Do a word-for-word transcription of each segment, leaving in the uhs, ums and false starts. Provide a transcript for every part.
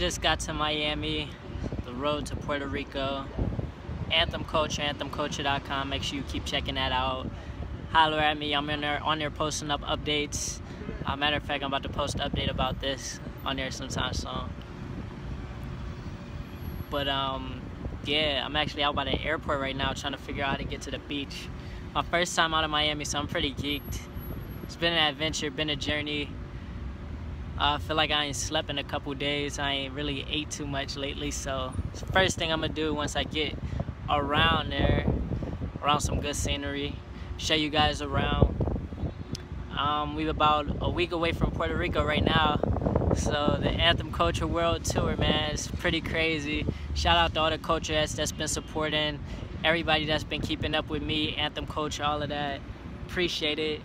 Just got to Miami, the road to Puerto Rico. Anthem Culture, anthem culture dot com. Make sure you keep checking that out. Holler at me. I'm in there, on there posting up updates. Uh, matter of fact, I'm about to post an update about this on there sometime soon. But um, yeah, I'm actually out by the airport right now trying to figure out how to get to the beach. My first time out of Miami, so I'm pretty geeked. It's been an adventure, been a journey. I uh, feel like I ain't slept in a couple days. I ain't really ate too much lately, so it's the first thing I'm gonna do once I get around there, around some good scenery, show you guys around. Um, we're about a week away from Puerto Rico right now, so the Anthem Culture World Tour, man, it's pretty crazy. Shout out to all the culture heads that's been supporting, everybody that's been keeping up with me, Anthem Culture, all of that. Appreciate it.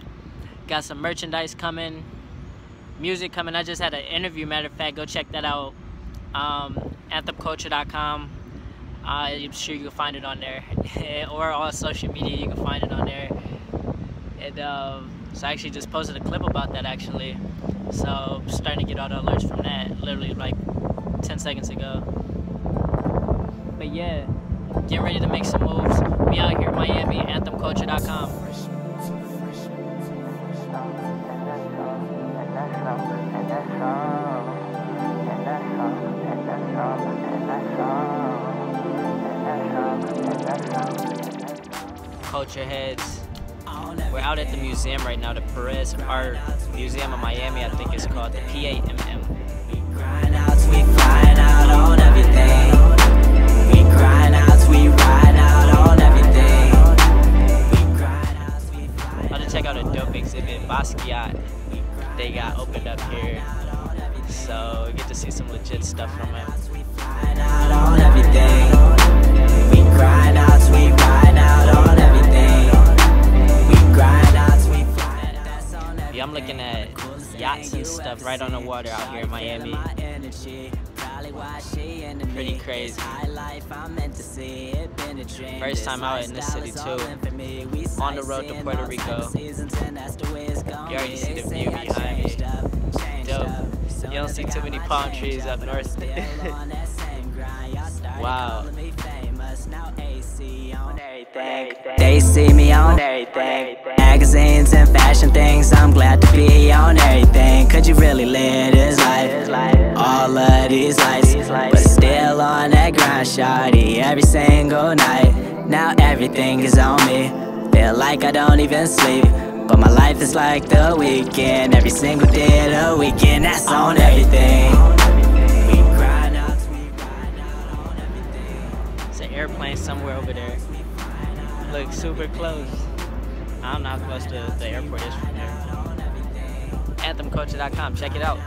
Got some merchandise coming. Music coming. I just had an interview, matter of fact, go check that out. Um, anthem culture dot com. Uh, I'm sure you can find it on there. Or on social media, you can find it on there. And uh, so I actually just posted a clip about that, actually. So I'm starting to get all the alerts from that, literally like ten seconds ago. But yeah, get ready to make some moves. We out here in Miami, anthem culture dot com. Culture heads, we're out at the museum right now, the Perez Art Museum of Miami, I think it's called, the P A M M. We grind out, we flying out on everything. We grind out, we ride out on everything. We grind out, we fly. About to check out a dope exhibit, Basquiat, they got opened up here, so you get to see some legit stuff from it. We flying out on everything. We grind out, we ride out on everything. Yeah, I'm looking at yachts and stuff right on the water out here in Miami. Pretty crazy. First time out in this city too. On the road to Puerto Rico. You already see the view behind me. Dope. You don't see too many palm trees up north. Wow. They see me on everything, magazines and fashion things. I'm glad to be on everything. Could you really live this life? All of these lights, but still on that grind, shawty, every single night. Now everything is on me. Feel like I don't even sleep, but my life is like the weekend. Every single day of the weekend, that's on everything. It's an airplane somewhere over there. Look, super close. I don't know how close the, the airport is from there. anthem culture dot com, check it out.